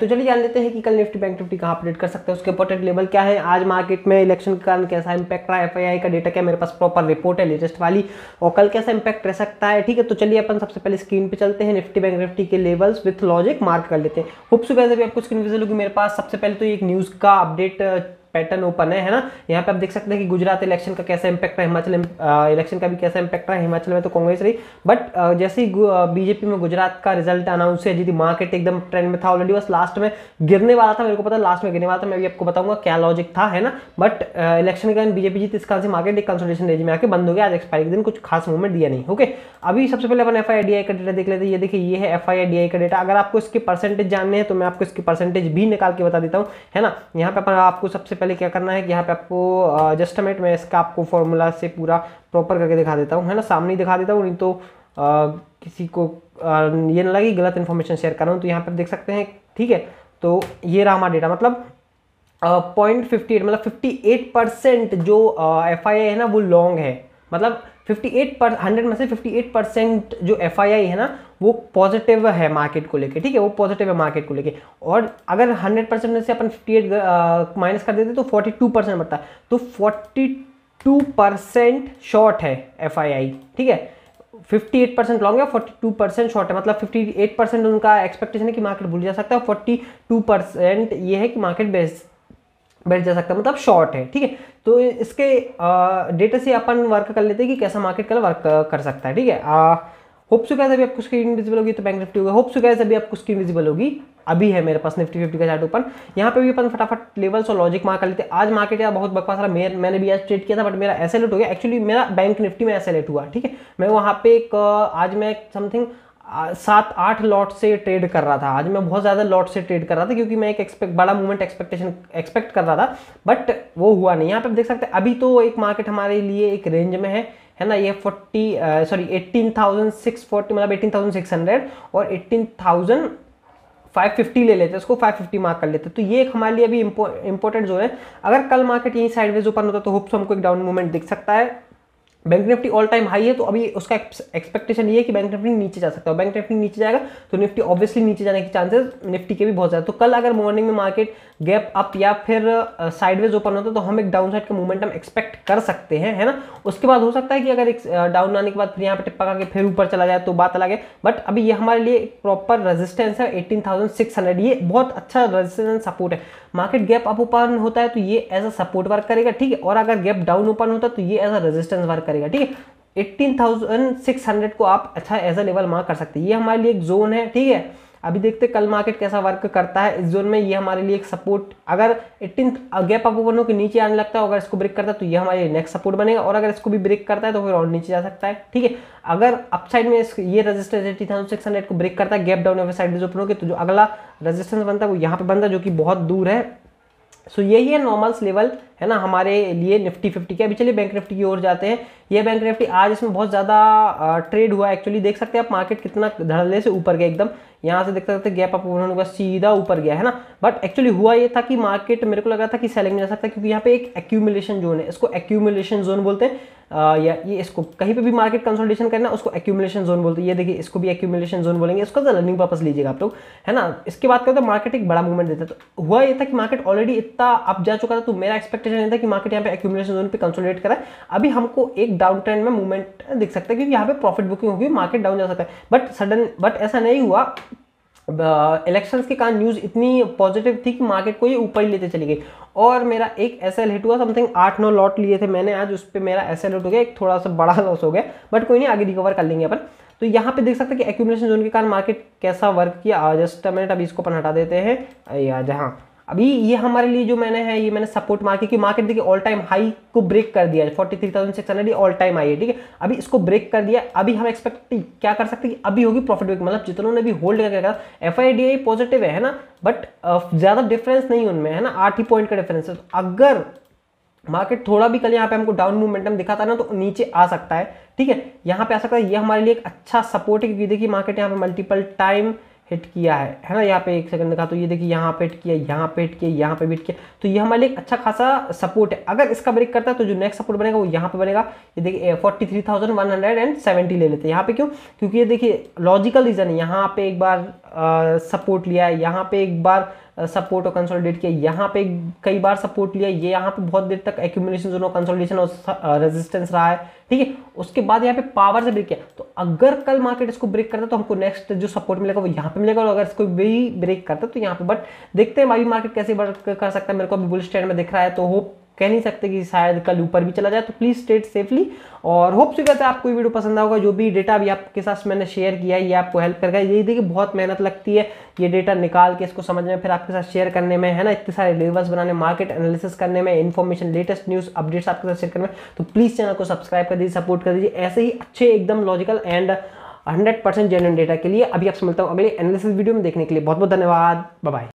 तो चलिए जान लेते हैं कि कल निफ्टी बैंक निफ्टी कहाँ अपडेट कर सकते हैं, उसके इंपॉर्टेंट लेवल क्या है, आज मार्केट में इलेक्शन के कारण कैसा इंपैक्ट रहा, एफआईआई का डेटा क्या, मेरे पास प्रॉपर रिपोर्ट है लेटेस्ट वाली, और कल कैसा इंपैक्ट रह सकता है। ठीक है, तो चलिए अपन सबसे पहले स्क्रीन पे चलते हैं, निफ्टी बैंक निफ्टी के लेवल्स विथ लॉजिक मार्क कर लेते हैं। होप सो गाइस अभी आपको स्क्रीन विजिबल होगी। मेरे पास सबसे पहले तो एक न्यूज़ का अपडेट पैटर्न ओपन है ना। यहाँ पे आप देख सकते हैं कि गुजरात इलेक्शन का कैसा इंपैक्ट रहा, हिमाचल इलेक्शन का भी कैसा इंपैक्ट रहा। हिमाचल में तो कांग्रेस रही, बट जैसे ही बीजेपी में गुजरात का रिजल्ट अनाउंस है जी, मार्केट एकदम ट्रेंड में था ऑलरेडी, बस लास्ट में गिरने वाला था, मेरे को पता लास्ट में गिरने वाला था, मैं भी आपको बताऊंगा क्या लॉजिक था है ना। बट इलेक्शन के कारण बीजेपी जीत, इस कारण से मार्केट एक कंसोलिडेशन रेंज में आके बंद हो गया। आज एक्सपायरी के दिन कुछ खास मूवमेंट दिया नहीं। ओके, अभी सबसे पहले अपन एफआईआई का डेटा देख लेते हैं। ये देखिए, ये है एफआईआई का डेटा। अगर आपको इसके परसेंटेज जानने हैं तो मैं आपको इसकी परसेंटेज भी निकाल के बता देता हूँ है ना। यहाँ पे आपको सबसे पहले क्या करना है कि यहाँ पे आपको जस्ट अ मिनट में इसका आपको फॉर्मूला से पूरा प्रॉपर करके दिखा देता हूँ है ना, सामने ही दिखा देता हूँ, नहीं तो किसी को ये ना लगे गलत इन्फॉर्मेशन शेयर कर रहा हूँ। तो यहाँ पे आप देख सकते हैं, ठीक है, तो ये रहा हमारा डेटा, मतलब 0.58 मतलब 58% जो एफआईआई है ना वो लॉन्ग है, मतलब 58% 100 में से 58% जो एफआईआई है ना वो पॉजिटिव है मार्केट को लेके। ठीक है, वो पॉजिटिव है मार्केट को लेके, और अगर 100% में से अपन 58 माइनस कर देते तो 42% बनता है। तो 42% शॉर्ट है एफआईआई। ठीक है, 58% लॉन्ग है, 42% शॉर्ट है, मतलब 58% उनका एक्सपेक्टेशन है कि मार्केट भूल जा सकता है, 42% ये है कि मार्केट बैठ जा सकता है, मतलब शॉर्ट है। ठीक है, तो इसके डेटा से अपन वर्क कर लेते हैं कि कैसा मार्केट कल वर्क कर सकता है। ठीक है, होप सो गाइस अभी आपको स्क्रीन विजिबल होगी, तो बैंक निफ्टी होगा। होप सो गाइस अभी आपको स्क्रीन विजिबल होगी। अभी है मेरे पास निफ्टी 50 का चार्ट ओपन। यहाँ पे भी अपन फटाफट लेवल्स और लॉजिक मार्क कर लेते हैं। आज मार्केट यार बहुत बकवास रहा, मैंने भी आज ट्रेड किया था बट मेरा ऐसे लेट हो गया। एक्चुअली मेरा बैंक निफ्टी में ऐसे लेट हुआ। ठीक है, मैं वहाँ पे आज मैं समथिंग 7-8 लॉट से ट्रेड कर रहा था। आज मैं बहुत ज़्यादा लॉट से ट्रेड कर रहा था क्योंकि मैं एक बड़ा मूवमेंट एक्सपेक्ट कर रहा था, बट वो हुआ नहीं। यहाँ पे आप देख सकते हैं अभी तो एक मार्केट हमारे लिए एक रेंज में है ना। ये 18,640 मतलब 18,600 और 18,550 ले लेते हैं, उसको 550 मार्क कर लेते हैं। तो ये एक हमारे लिए अभी इंपॉर्टेंट जोन है। अगर कल मार्केट यहीं साइडवेज ओपन होता तो होप्स हमको एक डाउन मूवमेंट दिख सकता है। Bank Nifty all time high है, तो अभी उसका एक्सपेक्टेशन ये है कि बैंक निफ्टी नीचे जा सकता है। बैंक निफ्टी नीचे जाएगा तो निफ्टी ऑब्वियसली नीचे जाने के चांसेस निफ्टी के भी बहुत ज़्यादा। तो कल अगर मॉर्निंग में मार्केट गैप अप या फिर साइडवेज ओपन होता तो हम एक डाउन साइड का मोमेंटम एक्सपेक्ट कर सकते हैं है ना। उसके बाद हो सकता है कि अगर एक डाउन आने के बाद फिर यहाँ पर टिप्पा करके फिर ऊपर चला जाए तो बात अलग है, बट अभी ये हमारे लिए एक प्रॉपर रेजिस्टेंस है 18,600। ये बहुत अच्छा रेजिस्टेंस सपोर्ट है। मार्केट गैप अप ओपन होता है तो ये एज अ सपोर्ट वर्क करेगा। ठीक है, और अगर गैप डाउन ओपन होता है तो ये एज अ रेजिस्टेंस वर्क करेगा। ठीक है, 18,600 को आप अच्छा एज अ लेवल मार्क कर सकते हैं। ये हमारे लिए एक जोन है। ठीक है, अभी देखते कल मार्केट कैसा वर्क करता है इस जोन में। ये हमारे लिए एक सपोर्ट, अगर 18 गैप अप ओपन होकर नीचे आने लगता है, अगर इसको ब्रेक करता है तो ये हमारे नेक्स्ट सपोर्ट बनेगा, और अगर इसको भी ब्रेक करता है तो फिर और नीचे जा सकता है। ठीक है, अगर अपसाइड में ये रजिस्टेंस 18,600 को ब्रेक करता है, गैप डाउन या साइड ओपन होकर, तो जो अगला रजिस्टेंस बनता है वो यहाँ पर बनता है, जो कि बहुत दूर है। सो यही है नॉर्मल्स लेवल है ना हमारे लिए निफ्टी 50 के। अभी चलिए बैंक निफ्टी की ओर जाते हैं। ये बैंक निफ्टी आज इसमें बहुत ज़्यादा ट्रेड हुआ एक्चुअली। देख सकते हैं आप मार्केट कितना धड़ल्ले से ऊपर गया, एकदम यहाँ से देख सकते हैं गैप अप होने का सीधा ऊपर गया है ना। बट एक्चुअली हुआ ये था कि मार्केट मेरे को लगा था कि सेलिंग में जा सकता है, क्योंकि यहाँ पे एक एक्यूमुलेशन जोन है, इसको एक्यूमुलेशन जोन बोलते हैं। या ये इसको कहीं पे भी मार्केट कंसोलिडेशन करना उसको एक्यूमुलेशन जोन बोलते हैं। ये देखिए, इसको भी एक्यूमुलेशन जोन बोलेंगे, इसको लर्निंग पर्पस लीजिएगा आप लोग है ना। इसके बाद क्या होता है, मार्केट एक बड़ा मूवमेंट देता है। तो हुआ ये था कि मार्केट ऑलरेडी इतना अप जा चुका था, तो मेरा एक्सपेक्टेशन नहीं था कि मार्केट यहाँ पे एक्यूमुलेशन जोन पे कंसोलिडेट करा है। अभी हमको एक डाउन ट्रेंड में मूवमेंट दिख सकता है, क्योंकि यहाँ पे प्रॉफिट बुकिंग होगी, मार्केट डाउन जा सकता है, बट ऐसा नहीं हुआ। इलेक्शंस के कारण न्यूज़ इतनी पॉजिटिव थी कि मार्केट को ये ऊपर ही लेते चली गई, और मेरा एक ऐसा हिट हुआ, समथिंग 8-9 लॉट लिए थे मैंने आज, उस पर मेरा ऐसा हिट हो गया, एक थोड़ा सा बड़ा लॉस हो गया, बट कोई नहीं, आगे रिकवर कर लेंगे अपन। तो यहाँ पे देख सकते हैं कि एक्यूमुलेशन जोन के कारण मार्केट कैसा वर्क किया। जस्ट अ मिनट, अभी इसको अपन हटा देते हैं। यार जहाँ अभी ये हमारे लिए जो मैंने सपोर्ट मार्केट की, मार्केट देखिए ऑल टाइम हाई को ब्रेक कर दिया है, 43,600 ऑल टाइम हाई है। ठीक है, अभी इसको ब्रेक कर दिया, अभी हम एक्सपेक्ट क्या कर सकते हैं, अभी होगी प्रॉफिट बुकिंग, मतलब जितनों ने भी होल्ड करके एफआईआई पॉजिटिव है ना, बट ज़्यादा डिफरेंस नहीं उनमें है ना, 8 ही पॉइंट का डिफरेंस है। तो अगर मार्केट थोड़ा भी कल यहाँ पे हमको डाउन मोमेंटम दिखाता ना, तो नीचे आ सकता है। ठीक है, यहाँ पे आ सकता है, ये हमारे लिए एक अच्छा सपोर्ट है, क्योंकि देखिए मार्केट यहाँ पे मल्टीपल टाइम हिट किया है ना। यहाँ पे एक सेकंड देखा तो ये देखिए यहाँ पे हिट किया, यहाँ पे हिट किया, यहाँ पे हिट किया। तो ये हमारे लिए एक अच्छा खासा सपोर्ट है। अगर इसका ब्रेक करता है तो जो नेक्स्ट सपोर्ट बनेगा वो यहाँ पे बनेगा। ये देखिए 43,170 ले लेते हैं यहाँ पे। क्यों? क्योंकि ये देखिए लॉजिकल रीजन है। यहाँ पे एक बार सपोर्ट लिया है, यहाँ पे एक बार सपोर्ट और कंसोलिडेट किया, यहाँ पे कई बार सपोर्ट लिया, ये यहाँ पे बहुत देर तक एक्यूमुलेशन कंसोलिडेशन और रेजिस्टेंस रहा है, ठीक है। उसके बाद यहाँ पे पावर से ब्रेक किया। तो अगर कल मार्केट इसको ब्रेक करता तो हमको नेक्स्ट जो सपोर्ट मिलेगा वो यहाँ पे मिलेगा, और अगर इसको भी ब्रेक करता तो यहाँ पे। बट देखते हैं भाई मार्केट कैसे वर्क कर सकता है। मेरे को अभी बुलिश ट्रेंड में दिख रहा है, तो होप कह नहीं सकते कि शायद कल ऊपर भी चला जाए। तो प्लीज स्टेट सेफली, और होप से कहते हैं आपको ये वीडियो पसंद आएगा। जो भी डेटा भी आपके साथ मैंने शेयर किया है ये आपको हेल्प करेगा। यही देखिए बहुत मेहनत लगती है ये डेटा निकाल के, इसको समझ में, फिर आपके साथ शेयर करने में, है ना, इतने सारे लेवल्स बनाने, मार्केट एनालिसिस करने में, इन्फॉर्मेशन लेटेस्ट न्यूज अपडेट्स आपके साथ शेयर करने में। तो प्लीज चैनल को सब्सक्राइब कर दीजिए, सपोर्ट कर दीजिए ऐसे ही अच्छे एकदम लॉजिकल एंड 100% जेन्युइन डेटा के लिए। अभी आपसे मिलता हूँ अगले एनालिसिस वीडियो में। देखने के लिए बहुत बहुत धन्यवाद। Bye bye.